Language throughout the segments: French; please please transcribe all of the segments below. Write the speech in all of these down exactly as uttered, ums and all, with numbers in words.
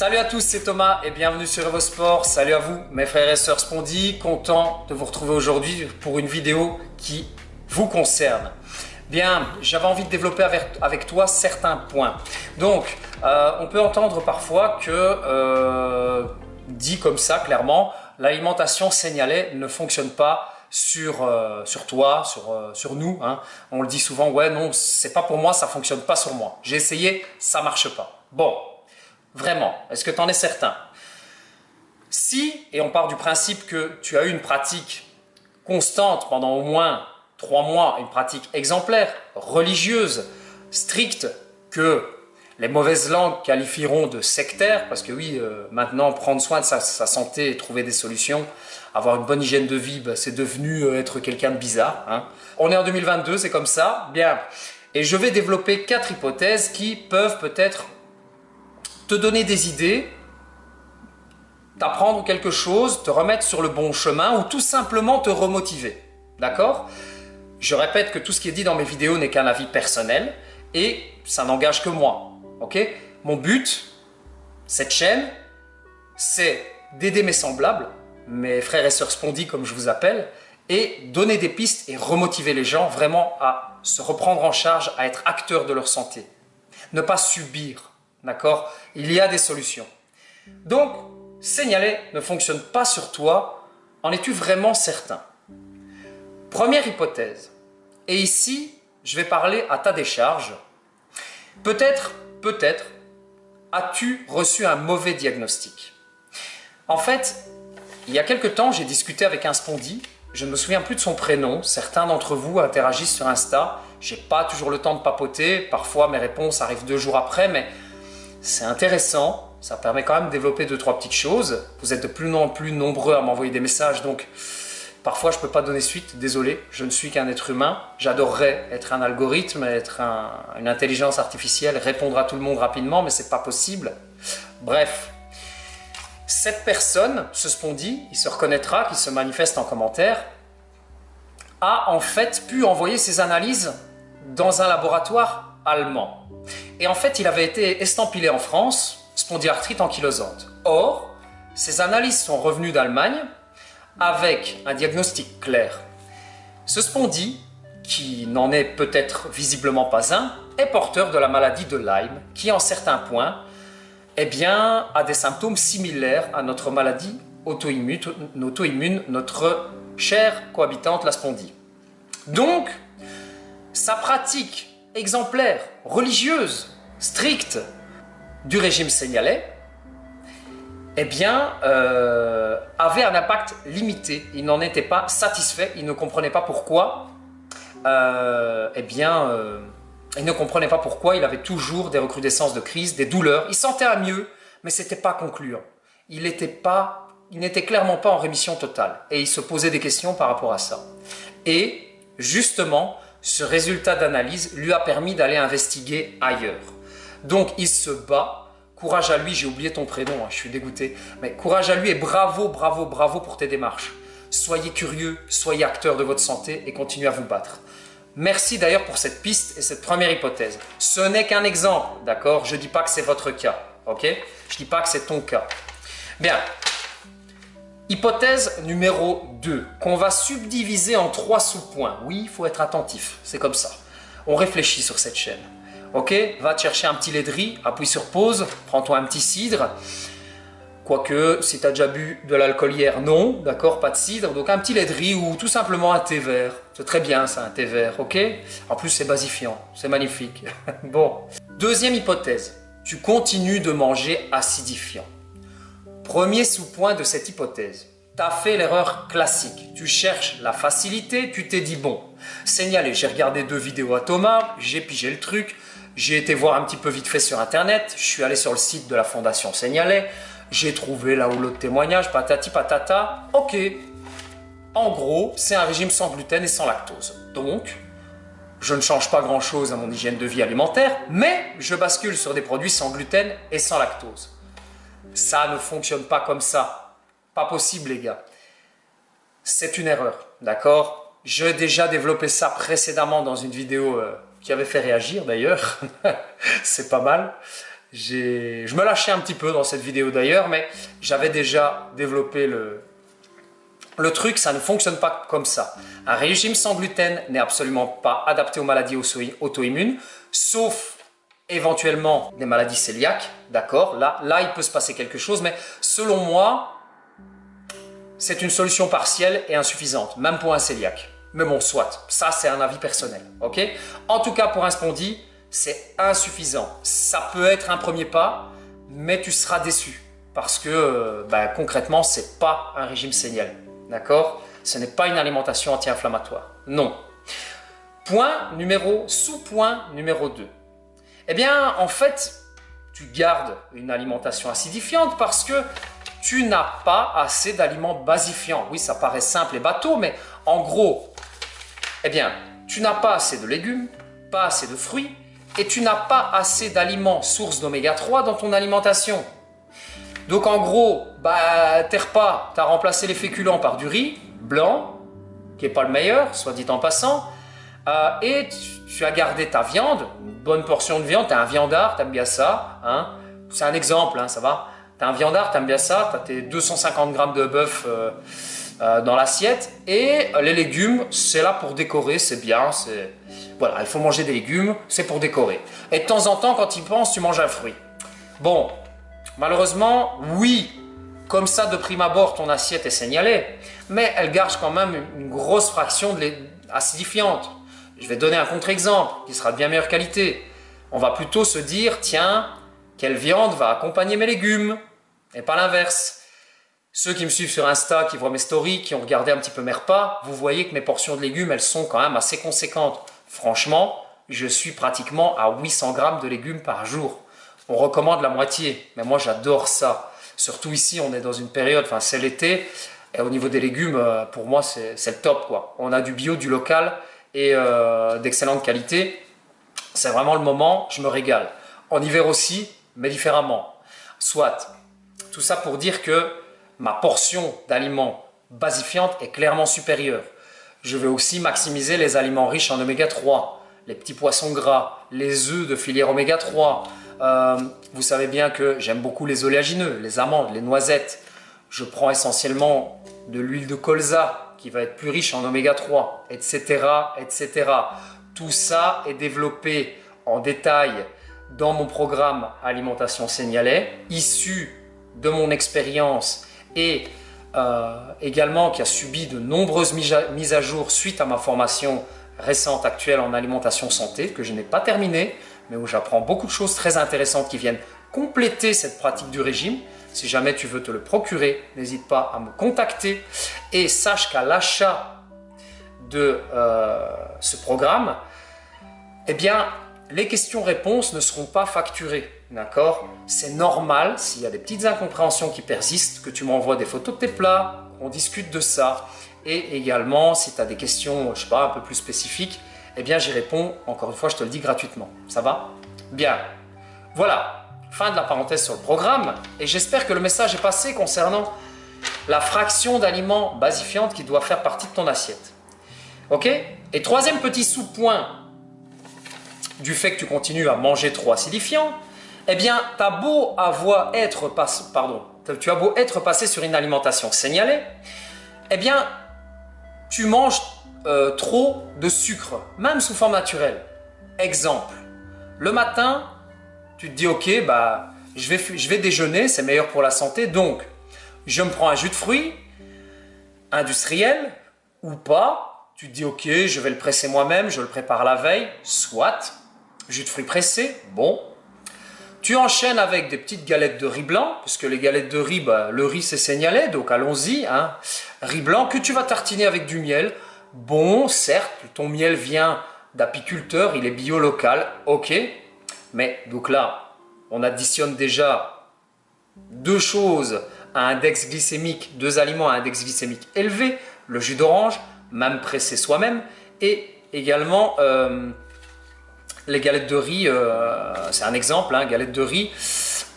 Salut à tous, c'est Thomas et bienvenue sur EvoSport. Salut à vous mes frères et sœurs Spondy, content de vous retrouver aujourd'hui pour une vidéo qui vous concerne. Bien, j'avais envie de développer avec toi certains points. Donc, euh, on peut entendre parfois que, euh, dit comme ça clairement, l'alimentation Seignalet ne fonctionne pas sur, euh, sur toi, sur, euh, sur nous. Hein. On le dit souvent, ouais non, c'est pas pour moi, ça fonctionne pas sur moi. J'ai essayé, ça marche pas. Bon, vraiment, est-ce que tu en es certain? Si, et on part du principe que tu as eu une pratique constante pendant au moins trois mois, une pratique exemplaire, religieuse, stricte, que les mauvaises langues qualifieront de sectaire, parce que oui, euh, maintenant, prendre soin de sa, sa santé, trouver des solutions, avoir une bonne hygiène de vie, bah, c'est devenu euh, être quelqu'un de bizarre. Hein. On est en deux mille vingt-deux, c'est comme ça. Bien. Et je vais développer quatre hypothèses qui peuvent peut-être te donner des idées, t'apprendre quelque chose, te remettre sur le bon chemin ou tout simplement te remotiver. D'accord ? Je répète que tout ce qui est dit dans mes vidéos n'est qu'un avis personnel et ça n'engage que moi. Okay ? Mon but, cette chaîne, c'est d'aider mes semblables, mes frères et sœurs Spondy comme je vous appelle, et donner des pistes et remotiver les gens vraiment à se reprendre en charge, à être acteurs de leur santé. Ne pas subir, d'accord ? Il y a des solutions. Donc, Seignalet ne fonctionne pas sur toi, en es-tu vraiment certain ? Première hypothèse, et ici, je vais parler à ta décharge. Peut-être, peut-être, as-tu reçu un mauvais diagnostic? En fait, il y a quelque temps, j'ai discuté avec un spondy, je ne me souviens plus de son prénom, certains d'entre vous interagissent sur Insta, j'ai pas toujours le temps de papoter, parfois mes réponses arrivent deux jours après, mais c'est intéressant, ça permet quand même de développer deux, trois petites choses. Vous êtes de plus en plus nombreux à m'envoyer des messages, donc parfois, je ne peux pas donner suite, désolé, je ne suis qu'un être humain. J'adorerais être un algorithme, être un, une intelligence artificielle, répondre à tout le monde rapidement, mais ce n'est pas possible. Bref, cette personne, ce spondy, il se reconnaîtra, qui se manifeste en commentaire, a en fait pu envoyer ses analyses dans un laboratoire allemand. Et en fait, il avait été estampillé en France, spondyarthrite ankylosante. Or, ses analyses sont revenues d'Allemagne, avec un diagnostic clair. Ce spondy, qui n'en est peut-être visiblement pas un, est porteur de la maladie de Lyme, qui en certains points eh bien, a des symptômes similaires à notre maladie auto-immune, auto-immune, notre chère cohabitante, la spondy. Donc, sa pratique exemplaire, religieuse, stricte du régime Seignalet, eh bien, euh, avait un impact limité. Il n'en était pas satisfait. Il ne comprenait pas pourquoi. Euh, eh bien, euh, il ne comprenait pas pourquoi. Il avait toujours des recrudescences de crise, des douleurs. Il sentait à mieux, mais c'était pas concluant. Il n'était pas, il n'était clairement pas en rémission totale. Et il se posait des questions par rapport à ça. Et justement, ce résultat d'analyse lui a permis d'aller investiguer ailleurs. Donc, il se bat. Courage à lui, j'ai oublié ton prénom, hein, je suis dégoûté. Mais courage à lui et bravo, bravo, bravo pour tes démarches. Soyez curieux, soyez acteurs de votre santé et continuez à vous battre. Merci d'ailleurs pour cette piste et cette première hypothèse. Ce n'est qu'un exemple, d'accord? Je ne dis pas que c'est votre cas, ok? Je ne dis pas que c'est ton cas. Bien. Hypothèse numéro deux, qu'on va subdiviser en trois sous-points. Oui, il faut être attentif, c'est comme ça. On réfléchit sur cette chaîne. Ok, va te chercher un petit lait de riz, appuie sur pause, prends-toi un petit cidre. Quoique, si tu as déjà bu de l'alcool hier, non, d'accord, pas de cidre. Donc un petit lait de riz ou tout simplement un thé vert. C'est très bien ça, un thé vert, ok? En plus, c'est basifiant, c'est magnifique. Bon. Deuxième hypothèse, tu continues de manger acidifiant. Premier sous-point de cette hypothèse, tu as fait l'erreur classique. Tu cherches la facilité, tu t'es dit bon, Seignalet, j'ai regardé deux vidéos à Thomas, j'ai pigé le truc. J'ai été voir un petit peu vite fait sur Internet, je suis allé sur le site de la Fondation Seignalet, j'ai trouvé là ou l'autre témoignage, patati patata, ok. En gros, c'est un régime sans gluten et sans lactose. Donc, je ne change pas grand-chose à mon hygiène de vie alimentaire, mais je bascule sur des produits sans gluten et sans lactose. Ça ne fonctionne pas comme ça. Pas possible, les gars. C'est une erreur, d'accord? J'ai déjà développé ça précédemment dans une vidéo... Euh, qui avait fait réagir d'ailleurs, c'est pas mal, je me lâchais un petit peu dans cette vidéo d'ailleurs, mais j'avais déjà développé le, le truc, ça ne fonctionne pas comme ça. Un régime sans gluten n'est absolument pas adapté aux maladies auto-immunes, sauf éventuellement des maladies cœliaques, d'accord, là, là il peut se passer quelque chose, mais selon moi, c'est une solution partielle et insuffisante, même pour un cœliaque. Mais bon, soit, ça c'est un avis personnel, ok? En tout cas, pour un spondy, c'est insuffisant. Ça peut être un premier pas, mais tu seras déçu parce que ben, concrètement, c'est pas un régime Seignalet, d'accord? Ce n'est pas une alimentation anti-inflammatoire, non. Point numéro, sous-point numéro deux. Eh bien, en fait, tu gardes une alimentation acidifiante parce que tu n'as pas assez d'aliments basifiants. Oui, ça paraît simple et bateau, mais en gros, eh bien, tu n'as pas assez de légumes, pas assez de fruits, et tu n'as pas assez d'aliments sources d'oméga trois dans ton alimentation. Donc en gros, bah, tes repas, tu as remplacé les féculents par du riz blanc, qui n'est pas le meilleur, soit dit en passant, euh, et tu, tu as gardé ta viande, une bonne portion de viande, tu as un viandard, tu aimes bien ça, hein, c'est un exemple, hein, ça va. T'as un viandard, t'aimes bien ça, t'as tes deux cent cinquante grammes de bœuf euh, euh, dans l'assiette, et les légumes, c'est là pour décorer, c'est bien, c'est... Voilà, il faut manger des légumes, c'est pour décorer. Et de temps en temps, quand ils pensent, tu manges un fruit. Bon, malheureusement, oui, comme ça, de prime abord, ton assiette est Seignalet, mais elle garde quand même une grosse fraction de acidifiante. Je vais donner un contre-exemple, qui sera de bien meilleure qualité. On va plutôt se dire, tiens, quelle viande va accompagner mes légumes ? Et pas l'inverse. Ceux qui me suivent sur Insta, qui voient mes stories, qui ont regardé un petit peu mes repas, vous voyez que mes portions de légumes, elles sont quand même assez conséquentes. Franchement, je suis pratiquement à huit cents grammes de légumes par jour. On recommande la moitié, mais moi j'adore ça. Surtout ici, on est dans une période, enfin c'est l'été, et au niveau des légumes, pour moi c'est le top, quoi. On a du bio, du local, et euh, d'excellente qualité. C'est vraiment le moment, je me régale. En hiver aussi, mais différemment. Soit, tout ça pour dire que ma portion d'aliments basifiantes est clairement supérieure. Je vais aussi maximiser les aliments riches en oméga trois, les petits poissons gras, les œufs de filière oméga trois. Euh, vous savez bien que j'aime beaucoup les oléagineux, les amandes, les noisettes. Je prends essentiellement de l'huile de colza qui va être plus riche en oméga trois, et cetera, et cetera. Tout ça est développé en détail dans mon programme Alimentation Seignalet, issu de mon expérience et euh, également qui a subi de nombreuses mises à jour suite à ma formation récente actuelle en alimentation santé, que je n'ai pas terminée, mais où j'apprends beaucoup de choses très intéressantes qui viennent compléter cette pratique du régime. Si jamais tu veux te le procurer, n'hésite pas à me contacter et sache qu'à l'achat de euh, ce programme, eh bien, les questions-réponses ne seront pas facturées, d'accord? C'est normal, s'il y a des petites incompréhensions qui persistent, que tu m'envoies des photos de tes plats, on discute de ça. Et également, si tu as des questions, je sais pas, un peu plus spécifiques, eh bien j'y réponds, encore une fois, je te le dis gratuitement. Ça va? Bien. Voilà, fin de la parenthèse sur le programme. Et j'espère que le message est passé concernant la fraction d'aliments basifiantes qui doit faire partie de ton assiette. Ok? Et troisième petit sous-point du fait que tu continues à manger trop acidifiant, eh bien, t'as beau avoir être pas, pardon, tu as beau être passé sur une alimentation Seignalet, eh bien, tu manges euh, trop de sucre, même sous forme naturelle. Exemple, le matin, tu te dis, ok, bah, je vais, je vais déjeuner, c'est meilleur pour la santé, donc je me prends un jus de fruits, industriel ou pas, tu te dis, ok, je vais le presser moi-même, je le prépare la veille, soit. Jus de fruits pressé, bon. Tu enchaînes avec des petites galettes de riz blanc, puisque les galettes de riz, bah, le riz c'est Seignalet, donc allons-y, hein. Riz blanc que tu vas tartiner avec du miel. Bon, certes, ton miel vient d'apiculteur, il est bio local, ok. Mais donc là, on additionne déjà deux choses à index glycémique, deux aliments à index glycémique élevé, le jus d'orange, même pressé soi-même, et également... Euh, les galettes de riz, euh, c'est un exemple, hein, galettes de riz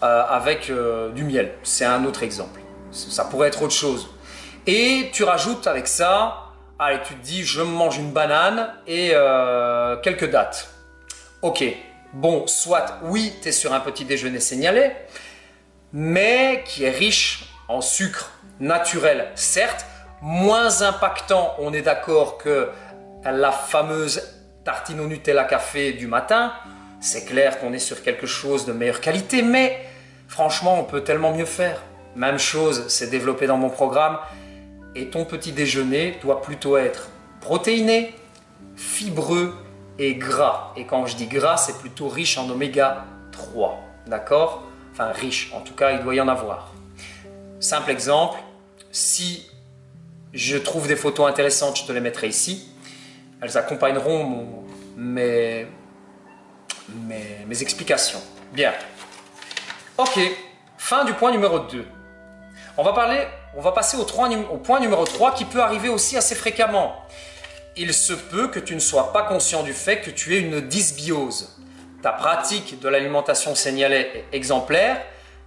euh, avec euh, du miel, c'est un autre exemple. Ça pourrait être autre chose. Et tu rajoutes avec ça, allez, tu te dis, je mange une banane et euh, quelques dattes. Ok, bon, soit, oui, tu es sur un petit déjeuner Seignalet, mais qui est riche en sucre naturel, certes, moins impactant, on est d'accord, que la fameuse tartine au Nutella café du matin. C'est clair qu'on est sur quelque chose de meilleure qualité, mais franchement, on peut tellement mieux faire. Même chose, c'est développé dans mon programme. Et ton petit déjeuner doit plutôt être protéiné, fibreux et gras. Et quand je dis gras, c'est plutôt riche en oméga trois, d'accord? Enfin, riche, en tout cas, il doit y en avoir. Simple exemple, si je trouve des photos intéressantes, je te les mettrai ici. Elles accompagneront mon, mes, mes, mes explications. Bien. Ok. Fin du point numéro deux. On va parler, on va passer au, trois, au point numéro trois qui peut arriver aussi assez fréquemment. Il se peut que tu ne sois pas conscient du fait que tu aies une dysbiose. Ta pratique de l'alimentation Seignalet est exemplaire,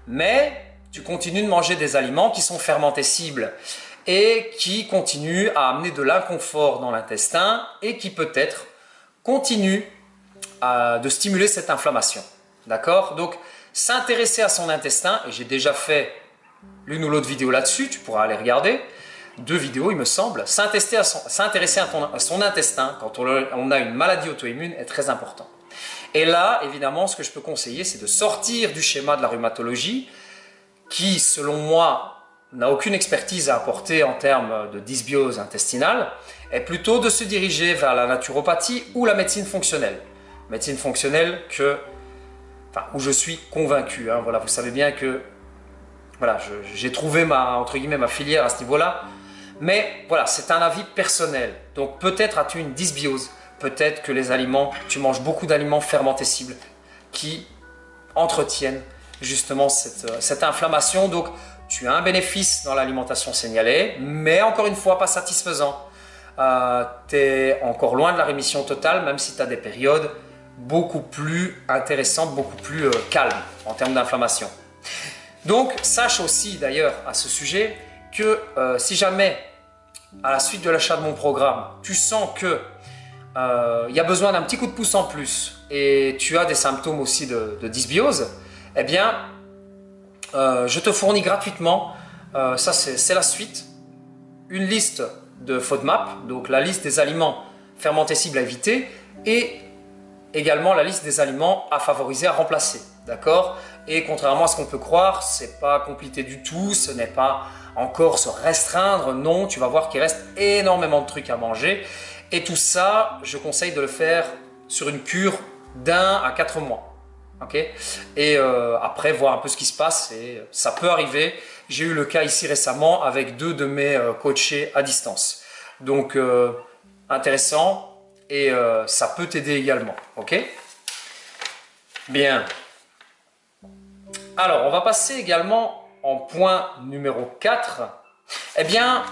mais tu continues de manger des aliments qui sont fermentés cibles et qui continue à amener de l'inconfort dans l'intestin et qui peut-être continue à, de stimuler cette inflammation. D'accord? Donc, s'intéresser à son intestin, et j'ai déjà fait l'une ou l'autre vidéo là-dessus, tu pourras aller regarder, deux vidéos il me semble, s'intéresser à, à, à son intestin quand on, on a une maladie auto-immune est très important. Et là, évidemment, ce que je peux conseiller, c'est de sortir du schéma de la rhumatologie qui, selon moi, n'a aucune expertise à apporter en termes de dysbiose intestinale, et plutôt de se diriger vers la naturopathie ou la médecine fonctionnelle. Médecine fonctionnelle que, enfin, où je suis convaincu. Hein, voilà, vous savez bien que voilà, j'ai trouvé ma, entre guillemets, ma filière à ce niveau-là. Mais voilà, c'est un avis personnel. Donc peut-être as-tu une dysbiose. Peut-être que les aliments, tu manges beaucoup d'aliments fermentés cibles qui entretiennent justement cette, cette inflammation. Donc, tu as un bénéfice dans l'alimentation Seignalet, mais encore une fois, pas satisfaisant. Euh, tu es encore loin de la rémission totale, même si tu as des périodes beaucoup plus intéressantes, beaucoup plus euh, calmes en termes d'inflammation. Donc, sache aussi d'ailleurs à ce sujet que euh, si jamais, à la suite de l'achat de mon programme, tu sens que euh, y a besoin d'un petit coup de pouce en plus et tu as des symptômes aussi de, de dysbiose, eh bien, Euh, je te fournis gratuitement, euh, ça c'est la suite, une liste de FODMAP, donc la liste des aliments fermentés cibles à éviter et également la liste des aliments à favoriser, à remplacer. D'accord? Et contrairement à ce qu'on peut croire, c'est pas compliqué du tout, ce n'est pas encore se restreindre, non, tu vas voir qu'il reste énormément de trucs à manger et tout ça, je conseille de le faire sur une cure d'un à quatre mois. Okay. Et euh, après voir un peu ce qui se passe et ça peut arriver. J'ai eu le cas ici récemment avec deux de mes euh, coachés à distance. Donc euh, intéressant et euh, ça peut t'aider également. Ok. Bien. Alors on va passer également en point numéro quatre. Eh bien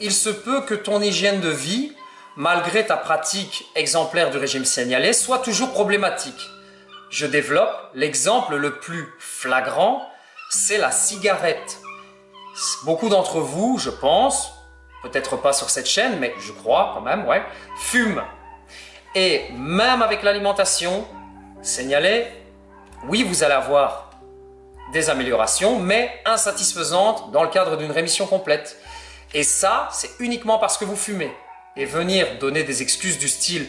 il se peut que ton hygiène de vie, malgré ta pratique exemplaire du régime Seignalet, soit toujours problématique. Je développe, l'exemple le plus flagrant, c'est la cigarette. Beaucoup d'entre vous, je pense, peut-être pas sur cette chaîne, mais je crois quand même, ouais, fument. Et même avec l'alimentation, Seignalet, oui, vous allez avoir des améliorations, mais insatisfaisantes dans le cadre d'une rémission complète. Et ça, c'est uniquement parce que vous fumez. Et venir donner des excuses du style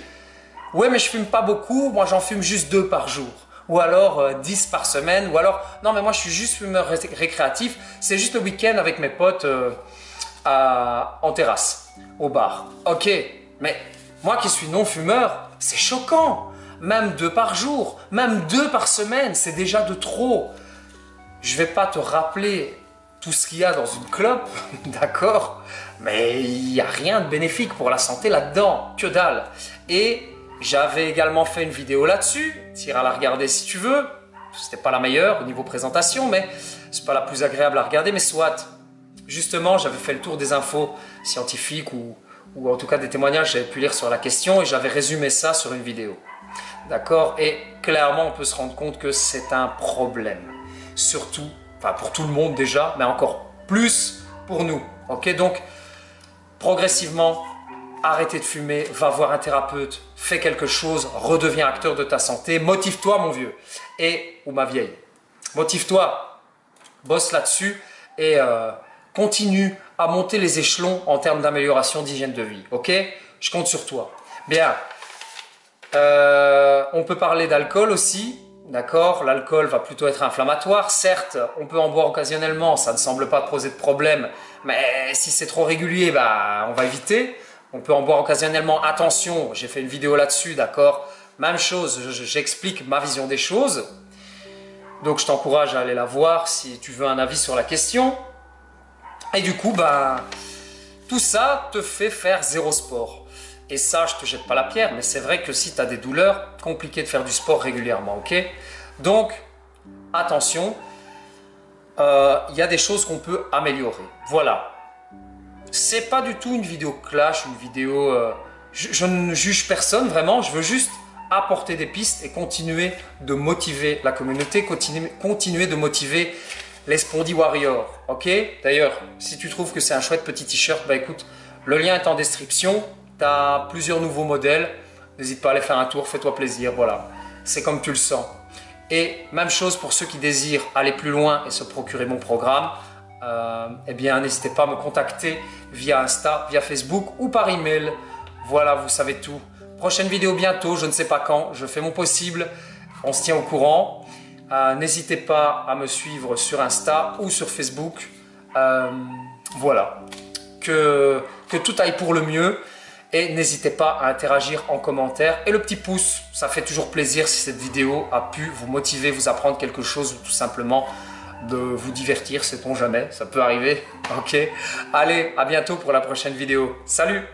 « Ouais, mais je fume pas beaucoup, moi j'en fume juste deux par jour. » Ou alors euh, dix par semaine. Ou alors « Non, mais moi je suis juste fumeur ré récréatif. C'est juste le week-end avec mes potes euh, à, en terrasse, au bar. » Ok, mais moi qui suis non-fumeur, c'est choquant. Même deux par jour, même deux par semaine, c'est déjà de trop. Je vais pas te rappeler tout ce qu'il y a dans une clope, d'accord? Mais il n'y a rien de bénéfique pour la santé là-dedans, que dalle. Et j'avais également fait une vidéo là-dessus, tu iras la regarder si tu veux. C'était pas la meilleure au niveau présentation, mais c'est pas la plus agréable à regarder, mais soit. Justement, j'avais fait le tour des infos scientifiques ou, ou en tout cas des témoignages que j'avais pu lire sur la question et j'avais résumé ça sur une vidéo. D'accord? Et clairement, on peut se rendre compte que c'est un problème. Surtout, enfin pour tout le monde déjà, mais encore plus pour nous. Ok? Donc, progressivement, arrêtez de fumer, va voir un thérapeute, fais quelque chose, redeviens acteur de ta santé, motive-toi mon vieux, et ou ma vieille, motive-toi, bosse là-dessus et euh, continue à monter les échelons en termes d'amélioration d'hygiène de vie, ok? Je compte sur toi. Bien, euh, on peut parler d'alcool aussi, d'accord? L'alcool va plutôt être inflammatoire, certes, on peut en boire occasionnellement, ça ne semble pas poser de problème, mais si c'est trop régulier, bah, on va éviter. On peut en boire occasionnellement, attention, j'ai fait une vidéo là-dessus, d'accord? Même chose, j'explique ma vision des choses. Donc je t'encourage à aller la voir si tu veux un avis sur la question. Et du coup, ben, tout ça te fait faire zéro sport. Et ça, je te jette pas la pierre, mais c'est vrai que si tu as des douleurs, compliqué de faire du sport régulièrement, ok? Donc, attention, euh, y a des choses qu'on peut améliorer. Voilà. C'est pas du tout une vidéo clash, une vidéo... Euh, je, je ne juge personne, vraiment. Je veux juste apporter des pistes et continuer de motiver la communauté, continuer, continuer de motiver les Spondy Warriors. Ok? D'ailleurs, si tu trouves que c'est un chouette petit t-shirt, bah écoute, le lien est en description. Tu as plusieurs nouveaux modèles. N'hésite pas à aller faire un tour, fais-toi plaisir. Voilà, c'est comme tu le sens. Et même chose pour ceux qui désirent aller plus loin et se procurer mon programme. Euh, eh bien, n'hésitez pas à me contacter via Insta, via Facebook ou par email. Voilà, vous savez tout. Prochaine vidéo bientôt, je ne sais pas quand, je fais mon possible, on se tient au courant. Euh, n'hésitez pas à me suivre sur Insta ou sur Facebook. Euh, voilà, que, que tout aille pour le mieux et n'hésitez pas à interagir en commentaire. Et le petit pouce, ça fait toujours plaisir si cette vidéo a pu vous motiver, vous apprendre quelque chose ou tout simplement de vous divertir, sait-on jamais, ça peut arriver, ok? Allez, à bientôt pour la prochaine vidéo, salut!